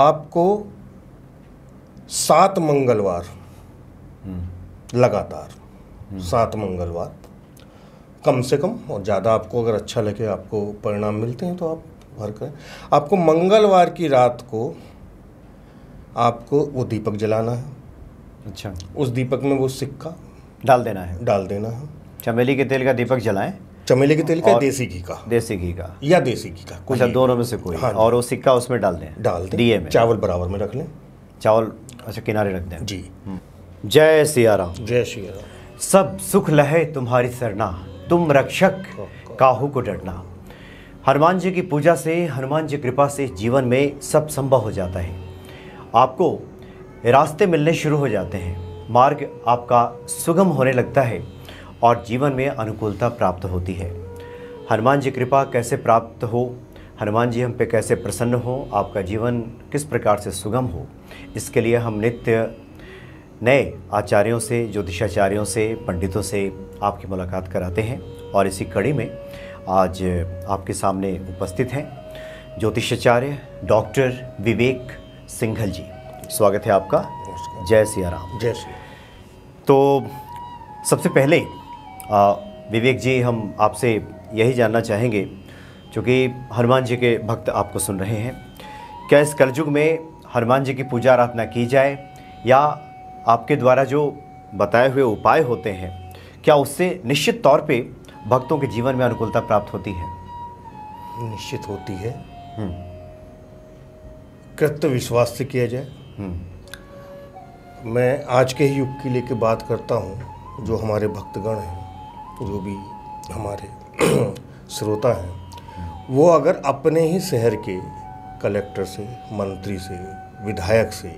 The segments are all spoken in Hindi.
आपको 7 मंगलवार लगातार 7 मंगलवार कम से कम, और ज़्यादा आपको अगर अच्छा लगे आपको परिणाम मिलते हैं तो आप भर करें। आपको मंगलवार की रात को आपको वो दीपक जलाना है। अच्छा। उस दीपक में वो सिक्का डाल देना है। डाल देना है। चमेली के तेल का दीपक जलाएं। चमेली के तेल का, देसी घी का। देसी घी का या देसी घी का, कुछ दोनों में से कोई। हाँ। और वो सिक्का उसमें डाल दें। डाल दें दिए में। चावल बराबर में रख लें। चावल अच्छा किनारे रख दें। जी। जय सिया राम। जय सिया राम। सब सुख लहे तुम्हारी सरना, तुम रक्षक काहू को डरना। हनुमान जी की पूजा से, हनुमान जी कृपा से जीवन में सब संभव हो जाता है। आपको रास्ते मिलने शुरू हो जाते हैं, मार्ग आपका सुगम होने लगता है और जीवन में अनुकूलता प्राप्त होती है। हनुमान जी कृपा कैसे प्राप्त हो, हनुमान जी हम पे कैसे प्रसन्न हो, आपका जीवन किस प्रकार से सुगम हो, इसके लिए हम नित्य नए आचार्यों से, ज्योतिषाचार्यों से, पंडितों से आपकी मुलाकात कराते हैं और इसी कड़ी में आज आपके सामने उपस्थित हैं ज्योतिषाचार्य डॉक्टर विवेक सिंघल जी। स्वागत है आपका। जय सिया राम। जय सिया। तो सबसे पहले विवेक जी, हम आपसे यही जानना चाहेंगे, क्योंकि हनुमान जी के भक्त आपको सुन रहे हैं, क्या इस कलयुग में हनुमान जी की पूजा आराधना की जाए या आपके द्वारा जो बताए हुए उपाय होते हैं, क्या उससे निश्चित तौर पे भक्तों के जीवन में अनुकूलता प्राप्त होती है? निश्चित होती है। कृत्य विश्वास से किया जाए। मैं आज के ही युग की लेके बात करता हूँ, जो हमारे भक्तगण हैं, जो भी हमारे श्रोता हैं, वो अगर अपने ही शहर के कलेक्टर से, मंत्री से, विधायक से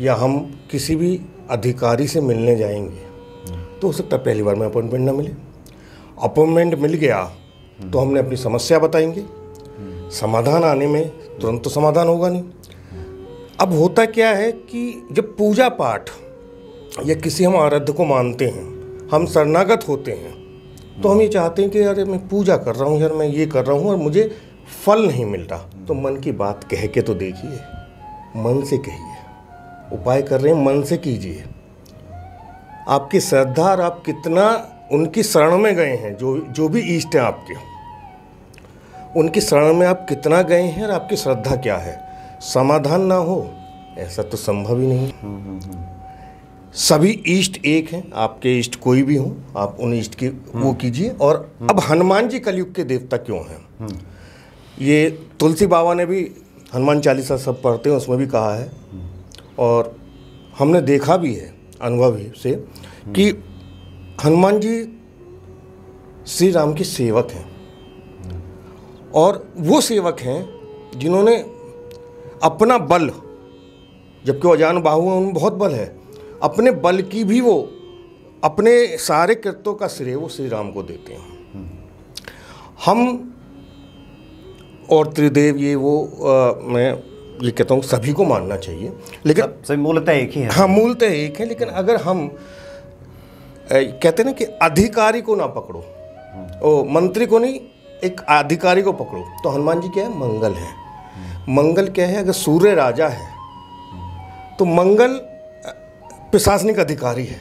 या हम किसी भी अधिकारी से मिलने जाएंगे तो हो सकता है पहली बार में अपॉइंटमेंट ना मिले। अपॉइंटमेंट मिल गया तो हमने अपनी समस्या बताएंगे, समाधान आने में तुरंत तो समाधान होगा नहीं। अब होता क्या है कि जब पूजा पाठ या किसी हम आराध्य को मानते हैं, हम शरणागत होते हैं, तो हम ये चाहते हैं कि यार मैं पूजा कर रहा हूँ, यार मैं ये कर रहा हूँ और मुझे फल नहीं मिल रहा, तो मन की बात कह के तो देखिए, मन से कहिए, उपाय कर रहे हैं मन से कीजिए। आपकी श्रद्धा और आप कितना उनकी शरण में गए हैं, जो भी इष्ट हैं आपके, उनकी शरण में आप कितना गए हैं और आपकी श्रद्धा क्या है। समाधान ना हो ऐसा तो संभव ही नहीं। सभी इष्ट एक हैं, आपके इष्ट कोई भी हो, आप उन इष्ट की वो कीजिए। और अब हनुमान जी कलयुग के देवता क्यों हैं, ये तुलसी बाबा ने भी हनुमान चालीसा सब पढ़ते हैं उसमें भी कहा है, और हमने देखा भी है अनुभव से कि हनुमान जी श्री राम के सेवक हैं, और वो सेवक हैं जिन्होंने अपना बल, जबकि वो अजान बाहु है, उनमें बहुत बल है, अपने बल की भी वो अपने सारे कृत्यों का श्रेय वो श्री राम को देते हैं। हम और त्रिदेव ये वो मैं ये कहता हूँ सभी को मानना चाहिए, लेकिन सभी मूलतः एक ही है। हाँ, मूलतः एक है, लेकिन अगर हम कहते ना कि अधिकारी को ना पकड़ो, ओ मंत्री को नहीं, एक अधिकारी को पकड़ो, तो हनुमान जी क्या है, मंगल है। मंगल क्या है, अगर सूर्य राजा है तो मंगल प्रशासनिक अधिकारी है।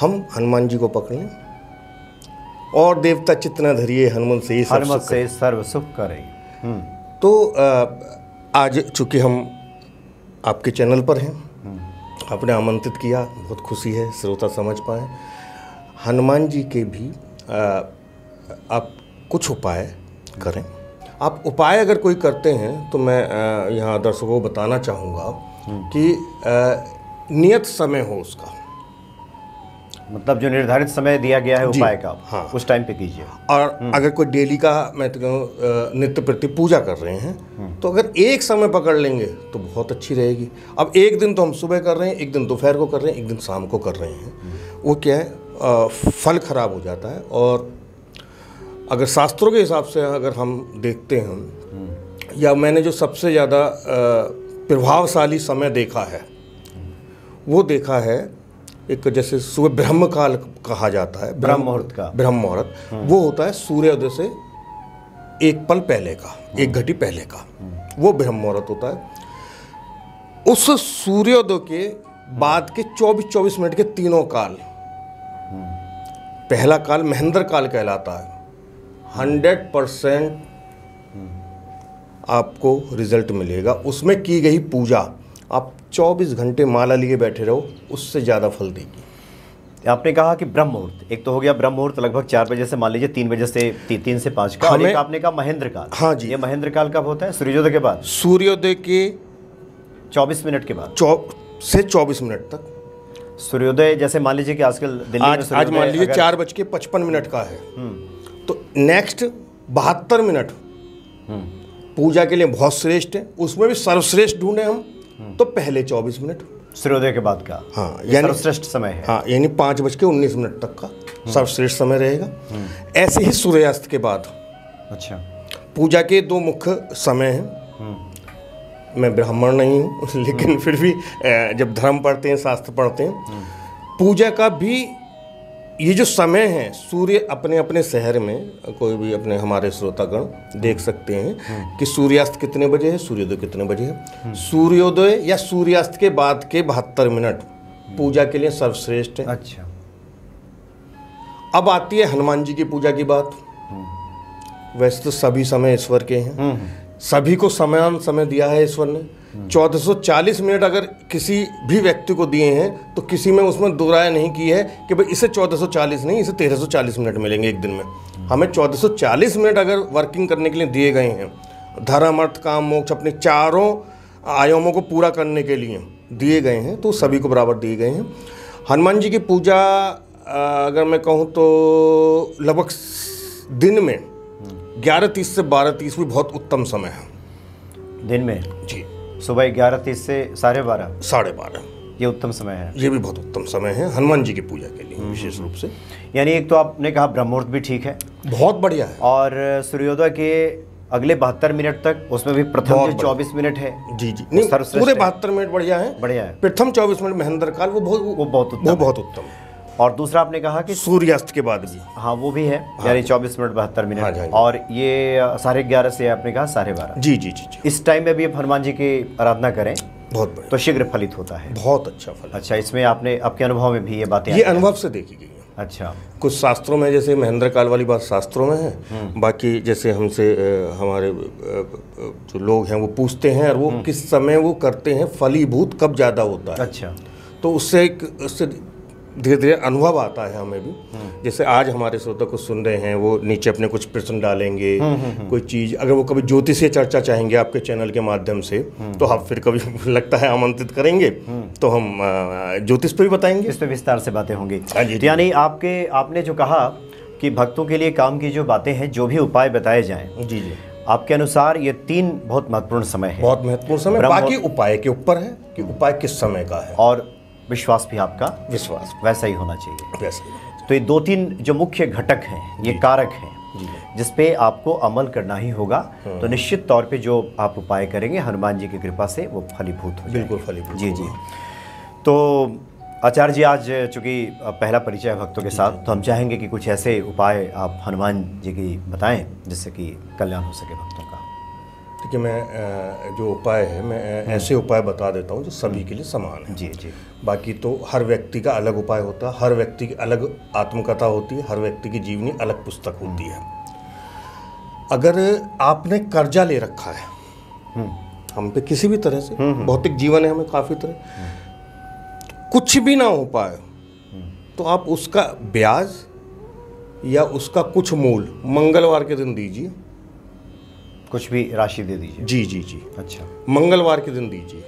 हम हनुमान जी को पकड़ लें, और देवता चितना धरिए हनुमन से सर्व सुख करे। तो आज चूंकि हम आपके चैनल पर हैं, आपने आमंत्रित किया, बहुत खुशी है श्रोता समझ पाए। हनुमान जी के भी आप कुछ उपाय करें। आप उपाय अगर कोई करते हैं तो मैं यहाँ दर्शकों को बताना चाहूँगा कि नियत समय हो उसका, मतलब जो निर्धारित समय दिया गया है उपाय का, हाँ, उस टाइम पे कीजिए। और अगर कोई डेली का मैं तो कहूँ नित्य प्रति पूजा कर रहे हैं, तो अगर एक समय पकड़ लेंगे तो बहुत अच्छी रहेगी। अब एक दिन तो हम सुबह कर रहे हैं, एक दिन दोपहर को कर रहे हैं, एक दिन शाम को कर रहे हैं, वो क्या है, फल खराब हो जाता है। और अगर शास्त्रों के हिसाब से अगर हम देखते हैं, या मैंने जो सबसे ज़्यादा प्रभावशाली समय देखा है, वो देखा है एक, जैसे सुबह ब्रह्म काल कहा जाता है, ब्रह्म मुहूर्त का, ब्रह्म मुहूर्त वो होता है सूर्योदय से एक पल पहले का, एक घड़ी पहले का। वो ब्रह्म मुहूर्त होता है। उस सूर्योदय के बाद के 24-24 मिनट के तीनों काल, पहला काल महेंद्र काल कहलाता है। 100% आपको रिजल्ट मिलेगा। उसमें की गई पूजा, आप 24 घंटे माला लिए बैठे रहो, उससे ज़्यादा फल देगी। आपने कहा कि ब्रह्म मुहूर्त, एक तो हो गया ब्रह्म मुहूर्त लगभग 4 बजे से, मान लीजिए 3 बजे से 3 से 5 का, और एक आपने कहा महेंद्र काल। हाँ जी, ये महेंद्र काल कब होता है? सूर्योदय के बाद, सूर्योदय के 24 मिनट के बाद से 24 मिनट तक सूर्योदय। जैसे मान लीजिए कि आजकल दिल्ली आज मान लीजिए 4:55 का है, तो नेक्स्ट 72 मिनट पूजा के लिए बहुत श्रेष्ठ है। उसमें भी सर्वश्रेष्ठ ढूंढे हम तो पहले 24 मिनट सूर्योदय के बाद का। हाँ, यानी सर्वश्रेष्ठ समय है। हाँ, यानी 5:19 तक का सर्वश्रेष्ठ समय रहेगा। ऐसे ही सूर्यास्त के बाद। अच्छा, पूजा के 2 मुख्य समय हैं। मैं ब्राह्मण नहीं हूँ, लेकिन फिर भी जब धर्म पढ़ते हैं, शास्त्र पढ़ते हैं, पूजा का भी ये जो समय है, सूर्य अपने अपने शहर में, कोई भी अपने हमारे श्रोतागण देख सकते हैं कि सूर्यास्त कितने बजे है, सूर्योदय कितने बजे है। सूर्योदय या सूर्यास्त के बाद के 72 मिनट पूजा के लिए सर्वश्रेष्ठ है। अच्छा, अब आती है हनुमान जी की पूजा की बात। वैसे तो सभी समय ईश्वर के हैं, सभी को समान समय दिया है ईश्वर ने। 1440 मिनट अगर किसी भी व्यक्ति को दिए हैं, तो किसी में उसमें दो राय नहीं की है कि भाई इसे 1440 नहीं, इसे 1340 मिनट मिलेंगे एक दिन में। हमें 1440 मिनट अगर वर्किंग करने के लिए दिए गए हैं, धर्म अर्थ काम मोक्ष अपने चारों आयामों को पूरा करने के लिए दिए गए हैं, तो सभी को बराबर दिए गए हैं। हनुमान जी की पूजा अगर मैं कहूँ तो लगभग दिन में 11:30 से 12:30 भी बहुत उत्तम समय है। दिन में जी, सुबह 11:30 से 12:30 ये उत्तम समय है। ये भी बहुत उत्तम समय है हनुमान जी की पूजा के लिए विशेष रूप से। यानी एक तो आपने कहा ब्रह्म मुहूर्त भी ठीक है, बहुत बढ़िया है, और सूर्योदय के अगले 72 मिनट तक, उसमें भी प्रथम 24 मिनट है। जी जी, नहीं, पूरे 72 मिनट बढ़िया है, बढ़िया है। प्रथम 24 मिनट महेंद्र काल, वो बहुत उत्तम है। और दूसरा आपने कहा कि सूर्यास्त के बाद भी, हाँ वो भी है, यानी 24 मिनट 72 मिनट। हाँ, और ये 11:30 से आपने कहा 12:15। जी जी जी, इस टाइम में भी आप हनुमान जी की आराधना करें, बहुत तो शीघ्र फलित होता है, बहुत अच्छा फल। अच्छा, इसमें आपने आपके अनुभव में भी ये बातें, ये अनुभव से देखी गई। अच्छा, कुछ शास्त्रों में, जैसे महेंद्र काल वाली बात शास्त्रों में है, बाकी जैसे हमसे हमारे जो लोग हैं वो पूछते हैं, और वो किस समय वो करते हैं, फलीभूत कब ज़्यादा होता है। अच्छा, तो उससे धीरे धीरे अनुभव आता है हमें भी। जैसे आज हमारे श्रोता कुछ सुन रहे हैं, वो नीचे अपने कुछ प्रश्न डालेंगे, कोई चीज़ अगर वो कभी ज्योतिषीय चर्चा चाहेंगे आपके चैनल के माध्यम से, तो आप फिर कभी लगता है आमंत्रित करेंगे, तो हम ज्योतिष पे भी बताएंगे, इस पर विस्तार से बातें होंगी। यानी आपने जो कहा कि भक्तों के लिए काम की जो बातें हैं, जो भी उपाय बताए जाएँ, जी जी, आपके अनुसार ये 3 बहुत महत्वपूर्ण समय है, बहुत महत्वपूर्ण समय। बाकी उपाय के ऊपर है कि उपाय किस समय का है, और विश्वास भी आपका विश्वास वैसा ही होना चाहिए, वैसा ही। तो ये 2-3 जो मुख्य घटक हैं, ये कारक हैं जिस पे आपको अमल करना ही होगा, तो निश्चित तौर पे जो आप उपाय करेंगे हनुमान जी की कृपा से वो फलीभूत हो, बिल्कुल फलीभूत। जी जी, तो आचार्य जी, आज चूँकि पहला परिचय भक्तों के साथ, तो हम चाहेंगे कि कुछ ऐसे उपाय आप हनुमान जी की बताएँ जिससे कि कल्याण हो सके भक्तों का। कि मैं जो उपाय है, मैं ऐसे उपाय बता देता हूँ जो सभी के लिए समान है। जी जी, बाकी तो हर व्यक्ति का अलग उपाय होता है, हर व्यक्ति की अलग आत्मकथा होती है, हर व्यक्ति की जीवनी अलग पुस्तक होती है। अगर आपने कर्जा ले रखा है, हम पे किसी भी तरह से, भौतिक जीवन है हमें काफ़ी तरह, कुछ भी ना हो पाए, तो आप उसका ब्याज या उसका कुछ मूल मंगलवार के दिन दीजिए, कुछ भी राशि दे दीजिए। जी जी जी, अच्छा, मंगलवार के दिन दीजिए,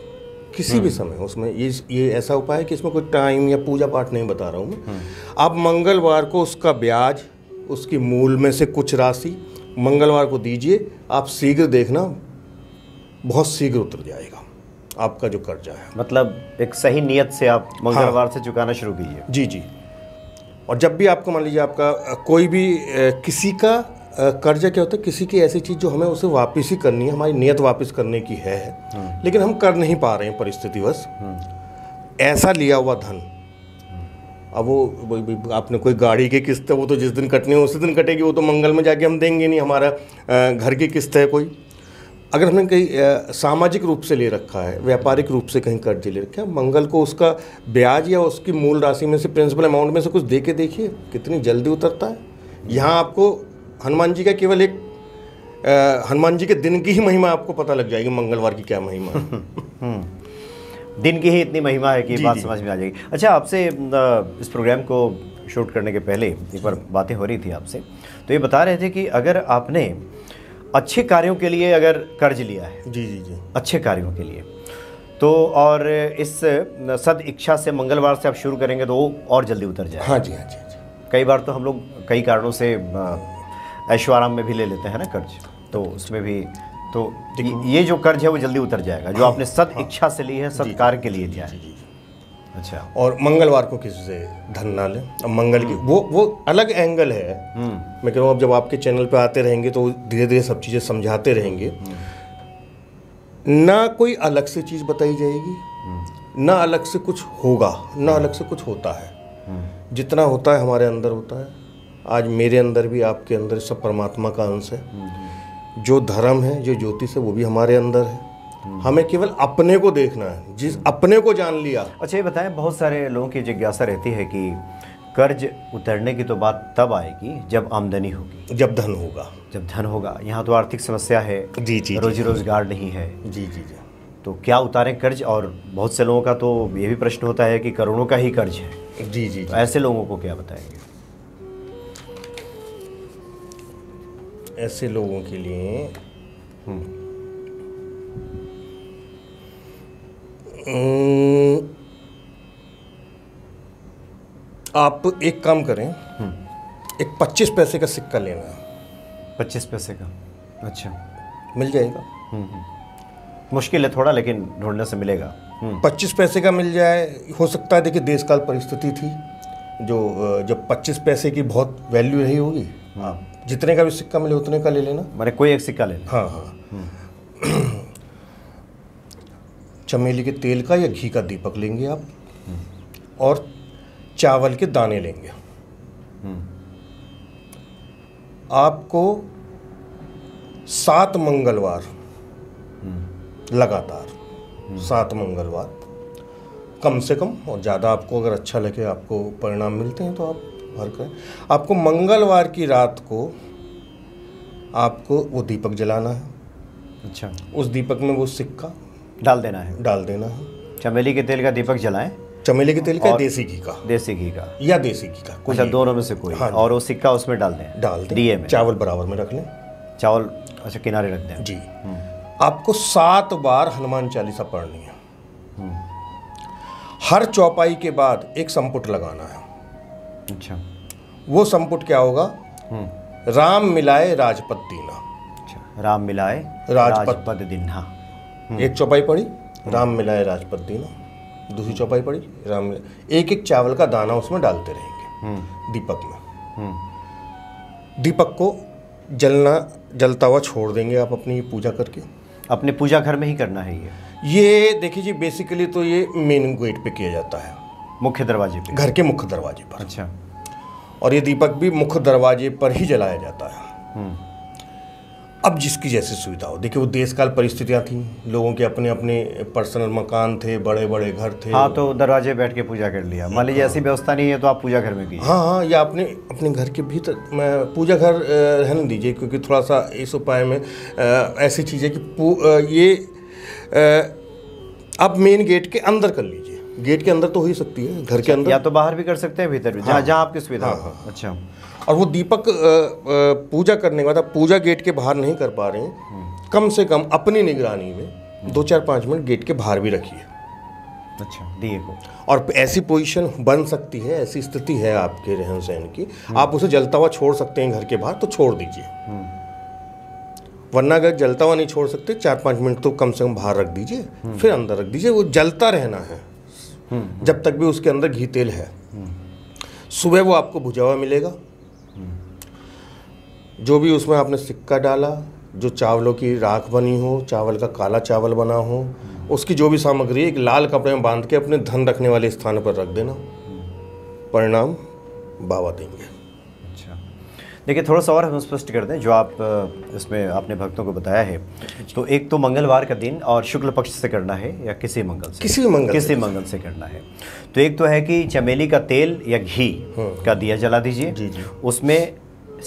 किसी भी समय। उसमें ये ऐसा उपाय है कि इसमें कोई टाइम या पूजा पाठ नहीं बता रहा हूँ मैं। आप मंगलवार को उसका ब्याज, उसकी मूल में से कुछ राशि मंगलवार को दीजिए, आप शीघ्र देखना बहुत शीघ्र उतर जाएगा आपका जो कर्जा है। मतलब एक सही नियत से आप मंगलवार से चुकाना शुरू कीजिए। जी जी, और जब भी आपको, मान लीजिए आपका कोई भी किसी का कर्जा क्या होता है, किसी की ऐसी चीज़ जो हमें उसे वापस ही करनी है, हमारी नियत वापस करने की है, लेकिन हम कर नहीं पा रहे हैं परिस्थितिवश, ऐसा लिया हुआ धन। अब वो आपने कोई गाड़ी की किस्त है, वो तो जिस दिन कटनी है उसी दिन कटेगी, वो तो मंगल में जाके हम देंगे नहीं। हमारा घर की किस्त है कोई, अगर हमने कहीं सामाजिक रूप से ले रखा है, व्यापारिक रूप से कहीं कर्ज ले रखा है, मंगल को उसका ब्याज या उसकी मूल राशि में से प्रिंसिपल अमाउंट में से कुछ दे के देखिए कितनी जल्दी उतरता है। यहाँ आपको हनुमान जी का केवल एक हनुमान जी के दिन की ही महिमा आपको पता लग जाएगी, मंगलवार की क्या महिमा है। दिन की ही इतनी महिमा है कि बात समझ में आ जाएगी। अच्छा, आपसे इस प्रोग्राम को शूट करने के पहले एक बार बातें हो रही थी आपसे, तो ये बता रहे थे कि अगर आपने अच्छे कार्यों के लिए अगर कर्ज लिया है, जी जी जी, अच्छे कार्यों के लिए, तो और इस सद इच्छा से मंगलवार से आप शुरू करेंगे तो वो और जल्दी उतर जाए। हाँ जी, हाँ जी, हाँ जी। कई बार तो हम लोग कई कारणों से ऐश्वर्याम में भी ले लेते हैं ना कर्ज, तो उसमें भी तो ये जो कर्ज है वो जल्दी उतर जाएगा जो आपने सद इच्छा से ली है, सत्कार के लिए लिया है। अच्छा, और मंगलवार को किसी से धन ना लें। अब मंगल की वो अलग एंगल है, मैं कह रहा हूँ। अब जब आपके चैनल पे आते रहेंगे तो धीरे धीरे सब चीज़ें समझाते रहेंगे। ना कोई अलग से चीज़ बताई जाएगी, ना अलग से कुछ होगा, ना अलग से कुछ होता है। जितना होता है हमारे अंदर होता है, आज मेरे अंदर भी, आपके अंदर, सब परमात्मा का अंश है। जो धर्म है, जो ज्योतिष है, वो भी हमारे अंदर है। हमें केवल अपने को देखना है, जिस अपने को जान लिया। अच्छा, ये बताएं, बहुत सारे लोगों की जिज्ञासा रहती है कि कर्ज उतरने की तो बात तब आएगी जब आमदनी होगी, जब धन होगा, जब धन होगा। यहाँ तो आर्थिक समस्या है, जी जी, रोजी रोजगार नहीं है, जी जी जी, तो क्या उतारें कर्ज? और बहुत से लोगों का तो ये भी प्रश्न होता है कि करोड़ों का ही कर्ज है, जी जी, ऐसे लोगों को क्या बताएंगे? ऐसे लोगों के लिए आप एक काम करें, एक 25 पैसे का सिक्का लेना। 25 पैसे का, अच्छा, मिल जाएगा। मुश्किल है थोड़ा, लेकिन ढूंढने से मिलेगा। 25 पैसे का मिल जाए, हो सकता है। देखिए, देश काल परिस्थिति थी जो जब 25 पैसे की बहुत वैल्यू रही होगी। हाँ, जितने का भी सिक्का मिले उतने का ले लेना, माने कोई एक सिक्का ले लेना। हाँ हाँ, चमेली के तेल का या घी का दीपक लेंगे आप, और चावल के दाने लेंगे। आपको 7 मंगलवार लगातार, 7 मंगलवार कम से कम, और ज़्यादा आपको अगर अच्छा लगे, आपको परिणाम मिलते हैं तो आप भर कर। आपको मंगलवार की रात को आपको वो दीपक जलाना है। अच्छा, उस दीपक में वो सिक्का डाल देना है, डाल देना है। चमेली के तेल का दीपक जलाएं, चमेली के तेल का, देसी घी का, देसी घी का या देसी घी का, अच्छा, दोनों में से कोई। हाँ, और वो सिक्का उसमें डाल दें, डाल दें दिए में। चावल बराबर में रख लें, चावल, अच्छा, किनारे रख दें। जी, आपको 7 बार हनुमान चालीसा पढ़नी है। हर चौपाई के बाद एक संपुट लगाना है। अच्छा, वो संपुट क्या होगा? राम मिलाए राजपद दीना। अच्छा, राम मिलाए राजपद दीना। एक चौपाई पढ़ी, राम मिलाए राजपद दीना। दूसरी चौपाई पढ़ी, राम मिलाए। एक एक चावल का दाना उसमें डालते रहेंगे दीपक में। दीपक को जलना, जलता हुआ छोड़ देंगे आप अपनी ये पूजा करके। अपने पूजा घर में ही करना है ये देखिए जी, बेसिकली तो ये मेन गेट पे किया जाता है, मुख्य दरवाजे पे, घर के मुख्य दरवाजे पर। अच्छा, और ये दीपक भी मुख्य दरवाजे पर ही जलाया जाता है। अब जिसकी जैसी सुविधा हो। देखिए, वो देश काल परिस्थितियाँ थी, लोगों के अपने अपने पर्सनल मकान थे, बड़े बड़े घर थे। हाँ, तो दरवाजे बैठ के पूजा कर लिया। मान लीजिए ऐसी व्यवस्था नहीं है तो आप पूजा घर में कीजिए। हाँ हाँ, या आपने अपने घर के भीतर पूजा घर रहने दीजिए, क्योंकि थोड़ा सा इस उपाय में ऐसी चीज़ें कि ये आप मेन गेट के अंदर कर लीजिए। गेट के अंदर तो हो ही सकती है, घर के अंदर, या तो बाहर भी कर सकते हैं, भीतर भी, जहाँ जहाँ आपकी सुविधा। हाँ हाँ, अच्छा। और वो दीपक पूजा करने के बाद, आप पूजा गेट के बाहर नहीं कर पा रहे हैं, कम से कम अपनी निगरानी में 2-4-5 मिनट गेट के बाहर भी रखिए। अच्छा, दिए को। और ऐसी पोजीशन बन सकती है, ऐसी स्थिति है आपके रहन सहन की, आप उसे जलता हुआ छोड़ सकते हैं घर के बाहर तो छोड़ दीजिए, वरना अगर जलता हुआ नहीं छोड़ सकते, 4-5 मिनट तो कम से कम बाहर रख दीजिए, फिर अंदर रख दीजिए। वो जलता रहना है जब तक भी उसके अंदर घी तेल है। सुबह वो आपको भुजा हुआ मिलेगा। जो भी उसमें आपने सिक्का डाला, जो चावलों की राख बनी हो, चावल का काला चावल बना हो, उसकी जो भी सामग्री, एक लाल कपड़े में बांध के अपने धन रखने वाले स्थान पर रख देना। परिणाम बाबा देंगे। अच्छा, देखिए थोड़ा सा और हम स्पष्ट कर दें जो आप इसमें आपने भक्तों को बताया है। तो एक तो मंगलवार का दिन और शुक्ल पक्ष से करना है या किसी मंगल से करना है। तो एक तो है कि चमेली का तेल या घी का दिया जला दीजिए, उसमें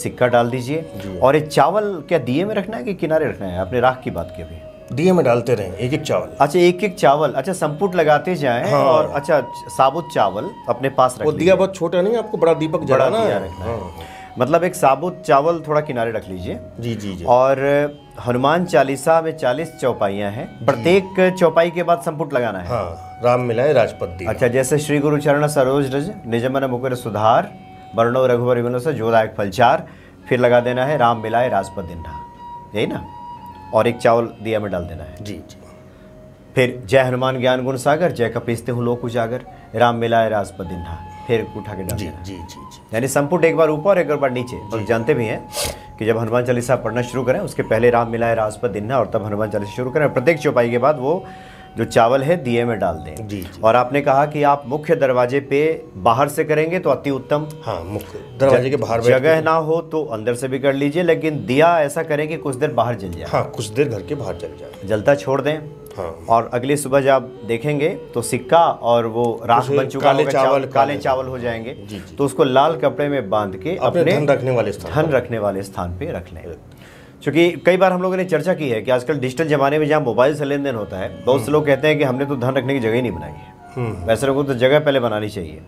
सिक्का डाल दीजिए। और एक चावल क्या दिए में रखना है कि किनारे रखना है? आपने राख की बात की, अभी दिए में डालते रहें एक एक चावल। अच्छा एक एक चावल, अच्छा संपुट लगाते जाएं। हाँ। और अच्छा साबुत चावल अपने पास रख, वो दिया बहुत छोटा नहीं, आपको बड़ा दीपक जलाना है। हाँ। मतलब एक साबुत चावल थोड़ा किनारे रख लीजिए। जी जी जी। और हनुमान चालीसा में 40 चौपाइयाँ हैं, प्रत्येक चौपाई के बाद संपुट लगाना है। हाँ, राम मिलाए राजपद दीन्हा। अच्छा जैसे श्री गुरु चरण सरोज रज निजमन मुकुर सुधार वर्णो रघुवर विमल से जोदायक फलचार। फिर लगा देना है राम मिलाए राजपद दीन्हा, यही ना। और एक चावल दिया में डाल देना है। जी जी। फिर जय हनुमान ज्ञान गुण सागर जय कपीसते हूँ लोक उजागर राम मिलाए राजपद दीन्हा, फिर उठा के डाल देना। जी जी जी। यानी संपुट एक बार ऊपर एक बार नीचे। और जानते भी हैं कि जब हनुमान चालीसा पढ़ना शुरू करें उसके पहले राम मिलाए राजपद दीन्हा और तब हनुमान चालीसा शुरू करें। प्रत्येक चौपाई के बाद वो जो चावल है दिए में डाल दें। जी, जी। और आपने कहा कि आप मुख्य दरवाजे पे बाहर से करेंगे तो अति उत्तम। हाँ, मुख्य दरवाजे के बाहर जगह ना हो तो अंदर से भी कर लीजिए, लेकिन दिया ऐसा करें कि कुछ देर बाहर जल जाए। हाँ, कुछ देर घर के बाहर जल जाए, जलता छोड़ दें। हाँ। और अगली सुबह जब आप देखेंगे तो सिक्का और वो राख बन चुका होगा, काले चावल हो जाएंगे। तो उसको लाल कपड़े में बांध के अपने धन रखने वाले स्थान पे रख लें। क्योंकि कई बार हम लोगों ने चर्चा की है कि आजकल डिजिटल ज़माने में जहाँ मोबाइल से लेन देन होता है, बहुत से लोग कहते हैं कि हमने तो धन रखने की जगह ही नहीं बनाई है। वैसे लोगों को तो जगह पहले बनानी चाहिए।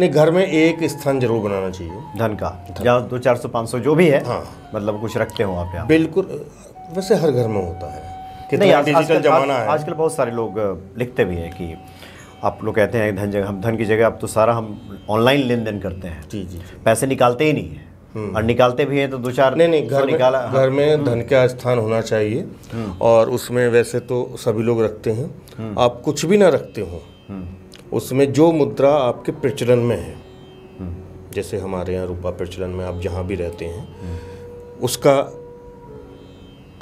नहीं, घर में एक स्थान जरूर बनाना चाहिए धन का, जहाँ 200-400-500 जो भी है। हाँ। मतलब कुछ रखते हो आप यहाँ? बिल्कुल, वैसे हर घर में होता है। आजकल बहुत सारे लोग लिखते भी हैं कि आप लोग कहते हैं धन की जगह अब तो सारा हम ऑनलाइन लेन देन करते हैं। जी जी। पैसे निकालते ही नहीं है, और निकालते भी हैं तो दो चार नहीं घर निकाला। घर में धन का स्थान होना चाहिए और उसमें वैसे तो सभी लोग रखते हैं। आप कुछ भी ना रखते हो, उसमें जो मुद्रा आपके प्रचलन में है, जैसे हमारे यहाँ रुपया प्रचलन में, आप जहाँ भी रहते हैं उसका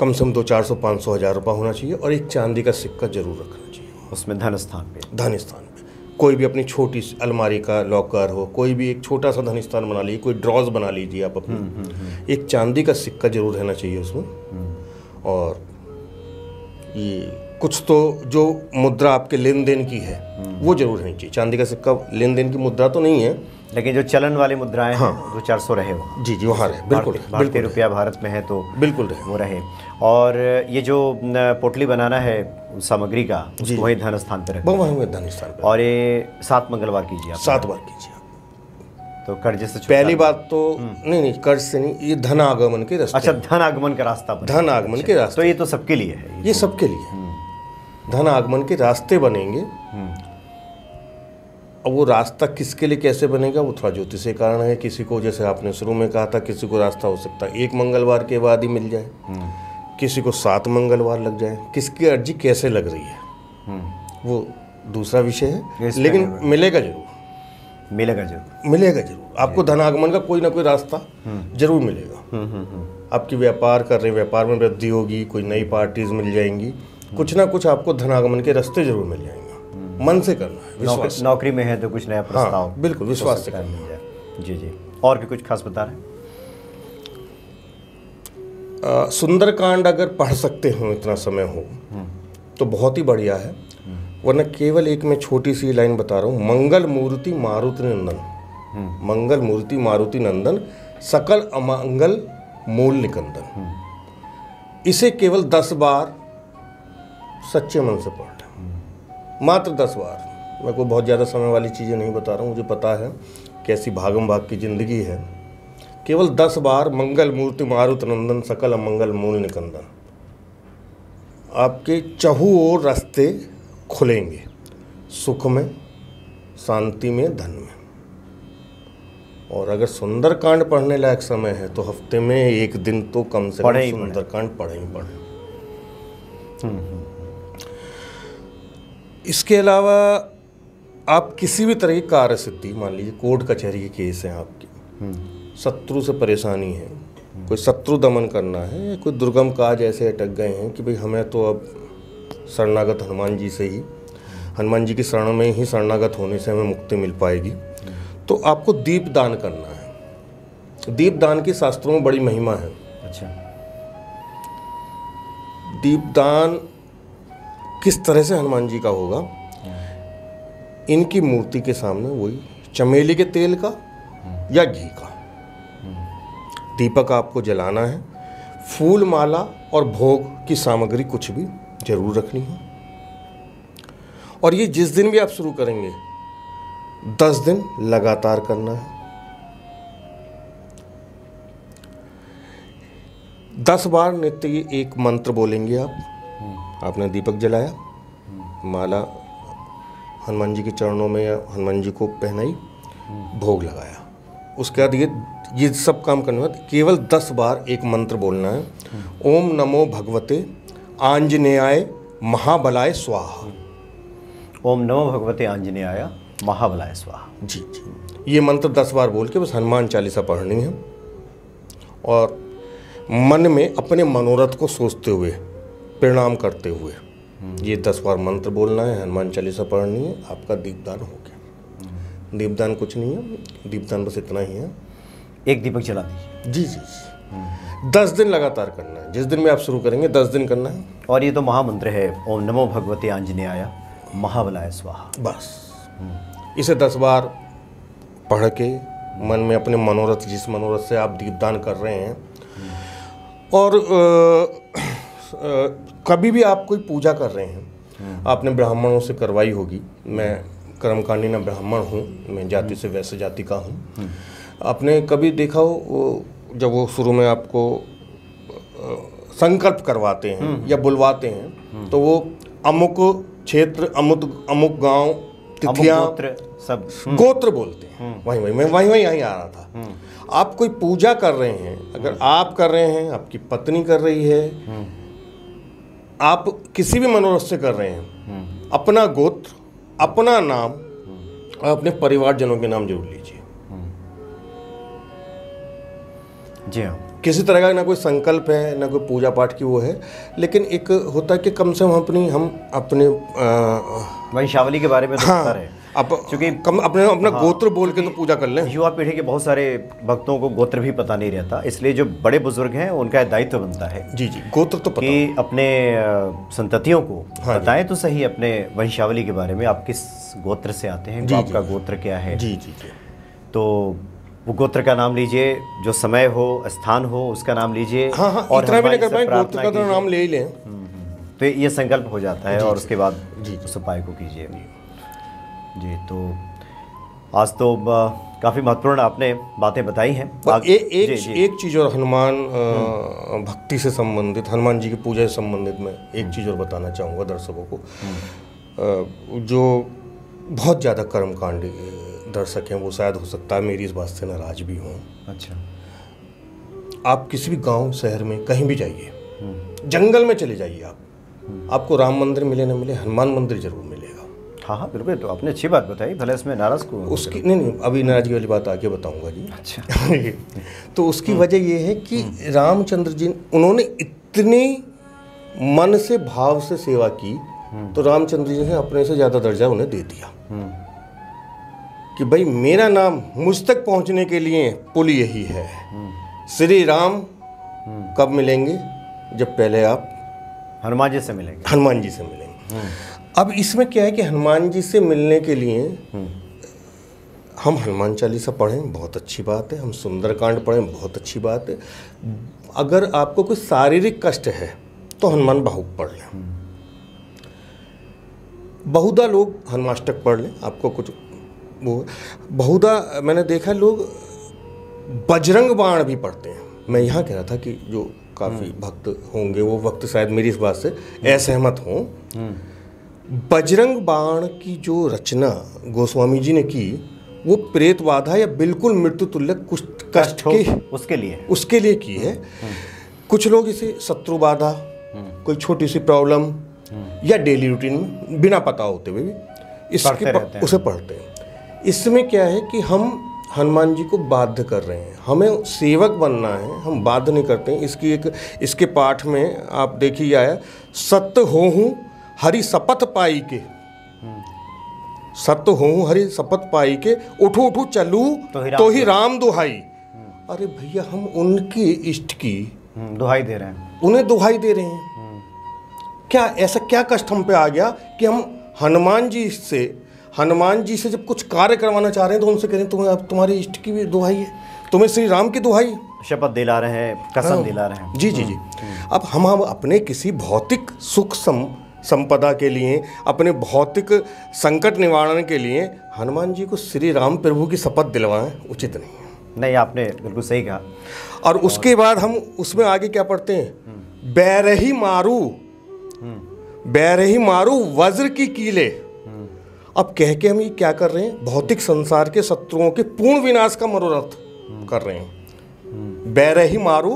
कम से कम 200-400-500 हज़ार रुपया होना चाहिए। और एक चांदी का सिक्का जरूर रखना चाहिए उसमें धन स्थान पे। कोई भी अपनी छोटी अलमारी का लॉकर हो, कोई भी एक छोटा सा धन स्थान बना लीजिए, कोई ड्रॉज बना लीजिए आप अपनी। एक चांदी का सिक्का जरूर रहना चाहिए उसमें। और ये कुछ तो जो मुद्रा आपके लेन देन की है वो जरूर रहनी चाहिए। चांदी का सिक्का लेन देन की मुद्रा तो नहीं है, लेकिन जो चलन वाली मुद्राएं। हाँ। 200-400 रहे वहाँ। जी जी, वहाँ रहे, बिल्कुल। भारतीय रुपया भारत में है तो बिल्कुल रहे, वो रहे। और ये जो पोटली बनाना है सामग्री का, वही धन स्थान पर रखना, वही धन स्थान पर। और ये 7 मंगलवार कीजिए, 7 बार कीजिए। तो कर्ज से पहली बात तो नहीं, कर्ज से नहीं, ये धन आगमन के रास्ते। अच्छा, धन आगमन के रास्ते। तो ये तो सबके लिए है, ये सबके लिए धन आगमन के रास्ते बनेंगे। अब वो रास्ता किसके लिए कैसे बनेगा वो थोड़ा ज्योतिषीय कारण है। किसी को, जैसे आपने शुरू में कहा था, किसी को रास्ता हो सकता है 1 मंगलवार के बाद ही मिल जाए, किसी को 7 मंगलवार लग जाए। किसकी अर्जी कैसे लग रही है वो दूसरा विषय है, लेकिन मिलेगा जरूर आपको धन आगमन का कोई ना कोई रास्ता जरूर मिलेगा। आपकी व्यापार में वृद्धि होगी, कोई नई पार्टीज मिल जाएंगी, कुछ ना कुछ आपको धन आगमन के रास्ते जरूर मिल जाएंगे। मन से करना है, विश्वास। नौकरी में है तो कुछ नया प्रस्ताव। हाँ, बिल्कुल विश्वास से करना है। जी जी। और भी कुछ खास बता रहे हैं? सुंदरकांड अगर पढ़ सकते हो, इतना समय हो तो बहुत ही बढ़िया है, वरना केवल एक मैं छोटी सी लाइन बता रहा हूँ। मंगल मूर्ति मारुति नंदन सकल अमंगल मूल निकंदन। इसे केवल 10 बार सच्चे मन से पढ़ना, मात्र 10 बार। मैं कोई बहुत ज़्यादा समय वाली चीज़ें नहीं बता रहा हूँ, मुझे पता है कैसी भागम भाग की ज़िंदगी है। केवल 10 बार मंगल मूर्ति मारुत नंदन सकल अमंगल मूल निकंदन, आपके चहु और रास्ते खुलेंगे, सुख में, शांति में, धन में। और अगर सुंदरकांड पढ़ने लायक समय है तो हफ्ते में एक दिन तो कम से कम सुंदरकांड पढ़ें। इसके अलावा आप किसी भी तरह की कार्य सिद्धि, मान लीजिए कोर्ट कचहरी के केस हैं आपके, शत्रु से परेशानी है, कोई शत्रु दमन करना है, कोई दुर्गम काज ऐसे अटक गए हैं कि भाई हमें तो अब शरणागत हनुमान जी की शरण में ही शरणागत होने से हमें मुक्ति मिल पाएगी, तो आपको दीप दान करना है। दीपदान की शास्त्रों में बड़ी महिमा है। अच्छा, दीपदान किस तरह से हनुमान जी का होगा? इनकी मूर्ति के सामने वही चमेली के तेल का या घी का दीपक आपको जलाना है। फूल माला और भोग की सामग्री कुछ भी जरूर रखनी है। और ये जिस दिन भी आप शुरू करेंगे 10 दिन लगातार करना है। 10 बार नित्य ये एक मंत्र बोलेंगे आप। आपने दीपक जलाया, माला हनुमान जी के चरणों में या हनुमान जी को पहनाई, भोग लगाया, उसके बाद ये सब काम करने के बाद केवल 10 बार एक मंत्र बोलना है। ओम नमो भगवते आंजनेयाय महाबलाय स्वाहा। ओम नमो भगवते आंजनेयाय महाबलाय स्वाहा। जी जी, ये मंत्र 10 बार बोल के बस हनुमान चालीसा पढ़नी है। और मन में अपने मनोरथ को सोचते हुए प्रणाम करते हुए ये 10 बार मंत्र बोलना है, हनुमान चालीसा पढ़नी है, आपका दीपदान हो गया। दीपदान कुछ नहीं है, दीपदान बस इतना ही है, एक दीपक जला दीजिए। जी जी जी, 10 दिन लगातार करना है। जिस दिन में आप शुरू करेंगे 10 दिन करना है। और ये तो महामंत्र है, ओम नमो भगवते आंजनेयाय महाबलाय स्वाहा। बस इसे 10 बार पढ़ के मन में अपने मनोरथ, जिस मनोरथ से आप दीपदान कर रहे हैं। और कभी भी आप कोई पूजा कर रहे हैं, आपने ब्राह्मणों से करवाई होगी। मैं कर्मकांडी ना ब्राह्मण हूँ, मैं जाति से वैसे जाति का हूँ। आपने कभी देखा हो जब वो शुरू में आपको संकल्प करवाते हैं या बुलवाते हैं तो वो अमुक क्षेत्र, अमुक गांव, तिथियां, सब गोत्र बोलते हैं। वहीं आ रहा था। आप कोई पूजा कर रहे हैं, अगर आप कर रहे हैं, आपकी पत्नी कर रही है, आप किसी भी मनोरथ से कर रहे हैं, अपना गोत्र, अपना नाम और अपने परिवारजनों के नाम जरूर लीजिए। जी हाँ, किसी तरह का ना कोई संकल्प है, ना कोई पूजा पाठ की वो है, लेकिन एक होता है कि कम से कम हम अपने वंशावली के बारे में तो बता रहे हैं। क्योंकि अपना गोत्र बोल के तो पूजा कर लें। युवा पीढ़ी के बहुत सारे भक्तों को गोत्र भी पता नहीं रहता, इसलिए जो बड़े बुजुर्ग हैं उनका दायित्व बनता है। जी जी, गोत्र तो पता कि अपने संततियों को बताएं तो सही अपने वंशावली के बारे में, आप किस गोत्र से आते हैं, आपका गोत्र क्या है। जी जी, तो वो गोत्र का नाम लीजिए, जो समय हो, स्थान हो, उसका नाम लीजिए। और इतना भी नहीं कर पाए, गोत्र का तो नाम ले ही लें, तो ये संकल्प हो जाता है। और उसके बाद उस उपाय को कीजिए। जी, तो आज तो काफ़ी महत्वपूर्ण आपने बातें बताई हैं। एक चीज़ और हनुमान भक्ति से संबंधित, हनुमान जी की पूजा से संबंधित मैं एक चीज़ और बताना चाहूँगा दर्शकों को। जो बहुत ज़्यादा कर्मकांडी दर्शक हैं वो शायद हो सकता है मेरी इस बात से नाराज भी हों। अच्छा, आप किसी भी गांव, शहर में कहीं भी जाइए, जंगल में चले जाइए आप, आपको राम मंदिर मिले ना मिले, हनुमान मंदिर जरूर मिलेगा। हाँ हाँ बिल्कुल, तो आपने अच्छी बात बताई, भले इसमें नाराज को उसकी नहीं, अभी नाराजगी वाली बात आगे बताऊंगा जी। अच्छा तो उसकी वजह यह है कि रामचंद्र जी उन्होंने इतने मन से, भाव से सेवा की, तो रामचंद्र जी ने अपने से ज़्यादा दर्जा उन्हें दे दिया कि भाई मेरा नाम मुझ तक पहुंचने के लिए पुल यही है। श्री राम कब मिलेंगे? जब पहले आप हनुमान जी से मिलेंगे। हनुमान जी से मिलेंगे। अब इसमें क्या है कि हनुमान जी से मिलने के लिए हम हनुमान चालीसा पढ़ें, बहुत अच्छी बात है, हम सुंदरकांड पढ़ें, बहुत अच्छी बात है। अगर आपको कोई शारीरिक कष्ट है तो हनुमान बाहुक पढ़ लें। बहुधा लोग हनुमाष्टक पढ़ लें, आपको कुछ वो बहुधा मैंने देखा लोग बजरंग बाण भी पढ़ते हैं। मैं यहाँ कह रहा था कि जो काफ़ी भक्त होंगे वो भक्त शायद मेरी इस बात से असहमत हों। बजरंग बाण की जो रचना गोस्वामी जी ने की वो प्रेत बाधा या बिल्कुल मृत्यु तुल्य कुछ कष्ट के उसके लिए की है। कुछ लोग इसे शत्रु बाधा, कोई छोटी सी प्रॉब्लम या डेली रूटीन में बिना पता होते हुए भी उसे पढ़ते हैं। इसमें क्या है कि हम हनुमान जी को बाध्य कर रहे हैं, हमें सेवक बनना है, हम बाध्य नहीं करते हैं। इसके पाठ में आप देखिए आया, सत्य होहूँ हरि शपथ पाई के, सत्य होहूँ हरि शपथ पाई के, उठू उठू चलू तो ही राम दुहाई। अरे भैया हम उनके इष्ट की दुहाई दे रहे हैं, उन्हें दुहाई दे रहे हैं। क्या ऐसा क्या कष्ट हम पे आ गया कि हम हनुमान जी से जब कुछ कार्य करवाना चाह रहे हैं तो उनसे कह रहे हैं तुम्हें अब तुम्हारे इष्ट की भी दुहाई है, तुम्हें श्री राम की दुहाई, शपथ दिला रहे हैं, कसम दिला रहे हैं। जी जी जी। अब हम अपने किसी भौतिक सुख संपदा के लिए, अपने भौतिक संकट निवारण के लिए हनुमान जी को श्री राम प्रभु की शपथ दिलवाएं, उचित नहीं है। नहीं, आपने बिल्कुल सही कहा। और उसके बाद हम उसमें आगे क्या पढ़ते हैं, बैरही मारू वज्र की कीले। अब कह के हम ये क्या कर रहे हैं, भौतिक संसार के शत्रुओं के पूर्ण विनाश का मनोरथ कर रहे हैं। बैरही मारू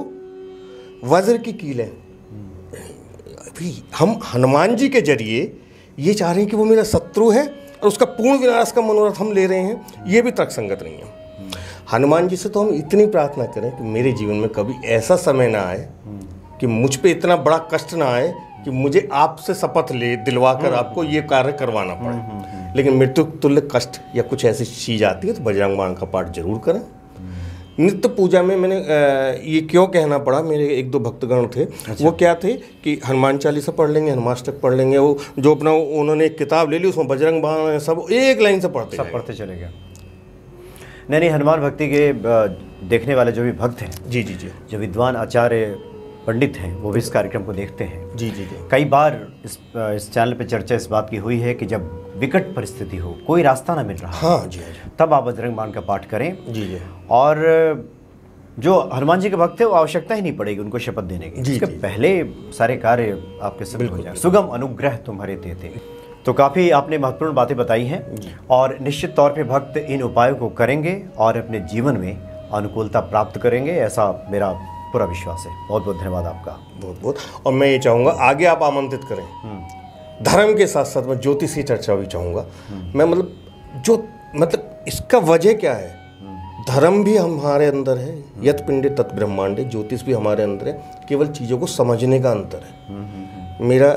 वज्र की कीले, भी हम हनुमान जी के जरिए ये चाह रहे हैं कि वो मेरा शत्रु है और उसका पूर्ण विनाश का मनोरथ हम ले रहे हैं, ये भी तर्क संगत नहीं है। हनुमान जी से तो हम इतनी प्रार्थना करें कि मेरे जीवन में कभी ऐसा समय ना आए कि मुझ पे इतना बड़ा कष्ट ना आए कि मुझे आपसे शपथ ले दिलवाकर आपको ये कार्य करवाना पड़े। लेकिन मृत्यु तुल्य कष्ट या कुछ ऐसी चीज़ आती है तो बजरंग बाण का पाठ जरूर करें। नित्य पूजा में मैंने ये क्यों कहना पड़ा, मेरे एक दो भक्तगण थे। अच्छा। वो क्या थे कि हनुमान चालीसा पढ़ लेंगे, हनुमाष्टक पढ़ लेंगे, वो जो अपना उन्होंने एक किताब ले ली उसमें बजरंग बाण सब एक लाइन से पढ़ते चले गए। नहीं, हनुमान भक्ति के देखने वाले जो भी भक्त हैं, जी जी जी, जो विद्वान आचार्य पंडित हैं, वो भी इस कार्यक्रम को देखते हैं। जी जी जी। कई बार इस चैनल पे चर्चा इस बात की हुई है कि जब विकट परिस्थिति हो, कोई रास्ता ना मिल रहा, हाँ जी, तब आप बजरंग बाण का पाठ करें। जी जी। और जो हनुमान जी के भक्त है वो आवश्यकता ही नहीं पड़ेगी उनको शपथ देने की, जिसके पहले सारे कार्य आपके सफल हो जाए। सुगम अनुग्रह तुम्हारे देते। तो काफ़ी आपने महत्वपूर्ण बातें बताई हैं और निश्चित तौर पे भक्त इन उपायों को करेंगे और अपने जीवन में अनुकूलता प्राप्त करेंगे, ऐसा मेरा पूरा विश्वास है। बहुत बहुत धन्यवाद आपका, बहुत बहुत। और मैं ये चाहूँगा आगे आप आमंत्रित करें, धर्म के साथ साथ मैं ज्योतिषीय चर्चा भी चाहूँगा। मैं मतलब इसका वजह क्या है, धर्म भी हमारे अंदर है, यत पिंडे तत् ब्रह्मांडे, ज्योतिष भी हमारे अंदर है, केवल चीज़ों को समझने का अंतर है। मेरा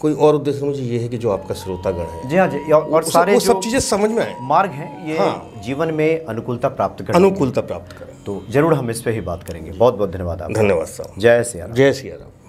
कोई और उद्देश्य मुझे ये है कि जो आपका श्रोतागण है, जी हाँ जी, और सारे सब चीज़ें समझ में आए, मार्ग हैं ये, हाँ, जीवन में अनुकूलता प्राप्त करें। तो जरूर हम इस पे ही बात करेंगे। बहुत बहुत धन्यवाद आप, धन्यवाद साहब। जय सिया राम। जय सिया राम।